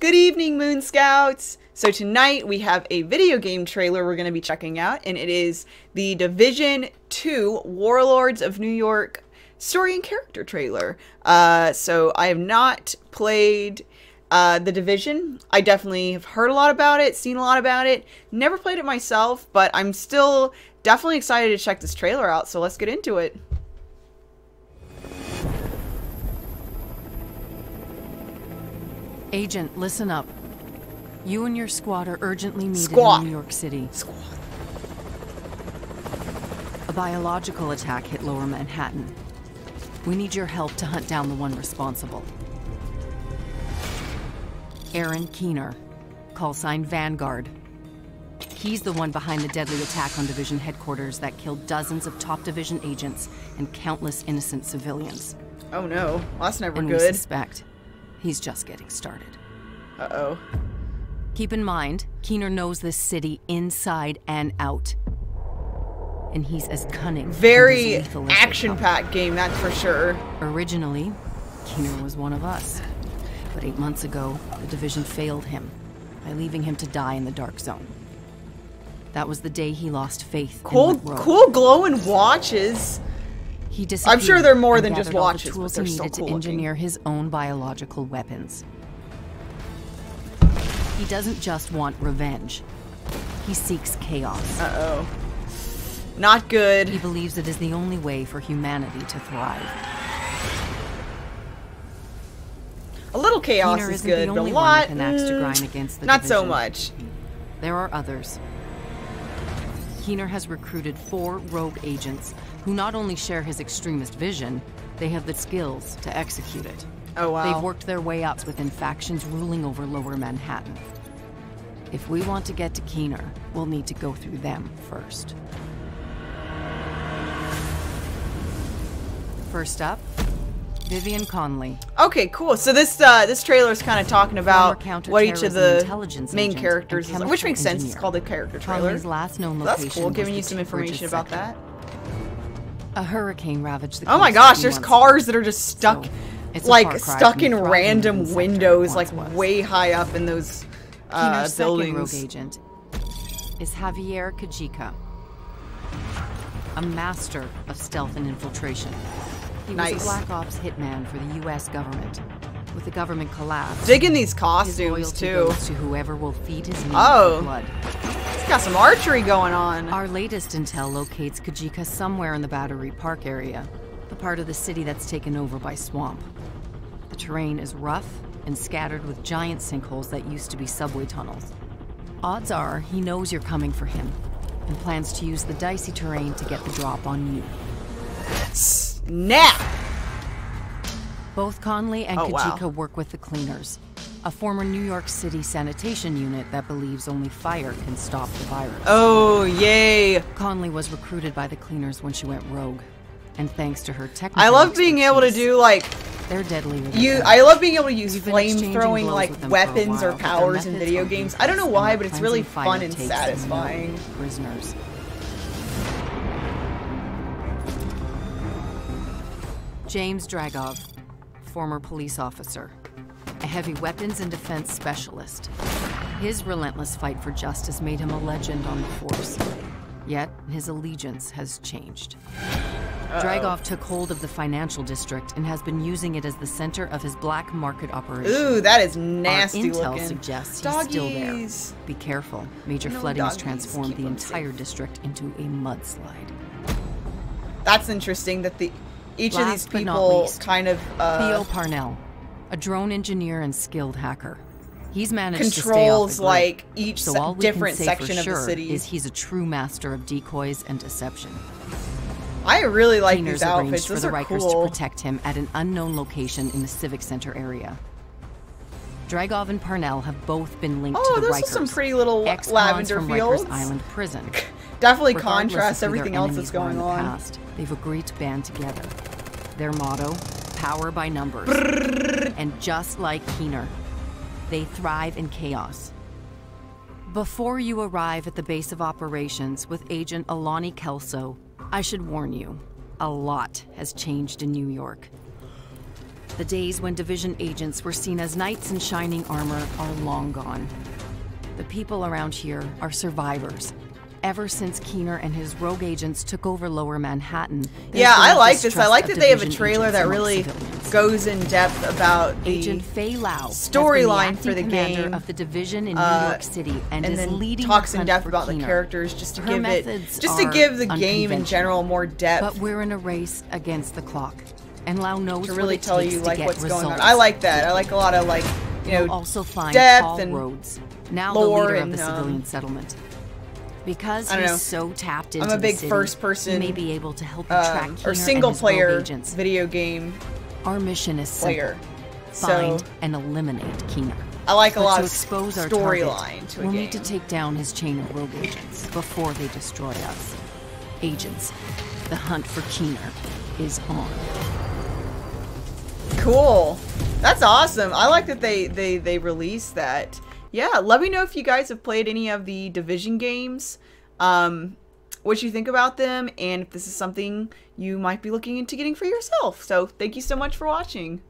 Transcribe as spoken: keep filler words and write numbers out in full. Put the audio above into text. Good evening, Moon Scouts! So tonight we have a video game trailer we're going to be checking out, and it is the Division two Warlords of New York story and character trailer. Uh, so I have not played uh, The Division. I definitely have heard a lot about it, seen a lot about it, never played it myself, but I'm still definitely excited to check this trailer out, so let's get into it. Agent, listen up. You and your squad are urgently needed squad. in New York City. Squad. A biological attack hit Lower Manhattan. We need your help to hunt down the one responsible. Aaron Keener, call sign Vanguard. He's the one behind the deadly attack on Division headquarters that killed dozens of top Division agents and countless innocent civilians. Oh no, well, that's never and good. We suspect he's just getting started. Uh-oh. Keep in mind, Keener knows this city inside and out. And he's as cunning. Very action-packed game, that's for sure. Originally, Keener was one of us. But eight months ago, the Division failed him by leaving him to die in the Dark Zone. That was the day he lost faith. Cool, cool glowing watches. He I'm sure they're more than just watches, the but they're still cool to engineer looking. his own biological weapons. He doesn't just want revenge. He seeks chaos. Uh-oh. Not good. He believes it is the only way for humanity to thrive. A little chaos Keener is good, but a lot, an axe to grind against the not Division. so much. There are others. Keener has recruited four rogue agents who not only share his extremist vision, they have the skills to execute it. Oh, wow. They've worked their way up within factions ruling over Lower Manhattan. If we want to get to Keener, we'll need to go through them first. First up, Vivian Conley. Okay, cool. So this uh, this trailer is kind of talking about what each of the main characters is, which makes sense. It's called a character trailer. Last known location That's cool. Giving you some information about that. A hurricane ravaged the coast. Oh my gosh, there's cars that are just stuck, so like stuck in random windows, like was. way high up in those uh, Keener's buildings. Rogue agent is Javier Kajika, a master of stealth and infiltration. He nice. was a black ops hitman for the U S government. With the government collapse, digging these costumes too. To whoever will feed his meat oh. blood. He's got some archery going on. Our latest intel locates Kajika somewhere in the Battery Park area, the part of the city that's taken over by swamp. The terrain is rough and scattered with giant sinkholes that used to be subway tunnels. Odds are he knows you're coming for him and plans to use the dicey terrain to get the drop on you. Snap! Both Conley and oh, Kajika wow. work with the Cleaners, a former New York City sanitation unit that believes only fire can stop the virus. Oh, yay! Conley was recruited by the Cleaners when she went rogue, and thanks to her technical I love being able to do, like... They're deadly. You, I love being able to use flame-throwing, like, weapons while, or powers in video games. I don't know why, but it's really fun and satisfying. Prisoners. James Dragov, former police officer, a heavy weapons and defense specialist. His relentless fight for justice made him a legend on the force. Yet, his allegiance has changed. Uh-oh. Dragov took hold of the financial district and has been using it as the center of his black market operation. Ooh, that is nasty looking. Our intel suggests he's still there. Be careful. Major no flooding has transformed the entire safe. district into a mudslide. That's interesting that the... Each Last of these people least, kind of uh, Theo Parnell, a drone engineer and skilled hacker. He's managed controls to stay like each so all different section of sure the city. Is he's a true master of decoys and deception. I really like Keener's these outfits. Those for the are Rikers cool. to protect him at an unknown location in the Civic Center area. Dragov and Parnell have both been linked oh, to the Rikers. Oh, those are some pretty little lavender from fields. Rikers Island prison. Definitely contrasts everything else that's going on. Past, they've agreed to band together. Their motto, power by numbers. Brrr. And just like Keener, they thrive in chaos. Before you arrive at the base of operations with Agent Alani Kelso, I should warn you, a lot has changed in New York. The days when Division agents were seen as knights in shining armor are long gone. The people around here are survivors. Ever since Keener and his rogue agents took over Lower Manhattan. Yeah, I like this. I like that they have a trailer that really goes in depth about the storyline for the game of the Division in New York City, and then talks in depth about the characters just to give it, just to give the game in general more depth. But we're in a race against the clock, and Lau knows to really tell you like what's going on. I like that. I like a lot of like you know also find depth and roads. Now the leader of the civilian settlement. Because he's so tapped into I'm a big the city, first person may be able to help you track um, or single player video game. Our mission is simple. Find so, and eliminate Keener. I like a but lot of storyline to a we'll game. We need to take down his chain of rogue agents before they destroy us. Agents, the hunt for Keener is on. Cool. That's awesome. I like that they they they released that. Yeah, let me know if you guys have played any of the Division games, um, what you think about them, and if this is something you might be looking into getting for yourself. So thank you so much for watching.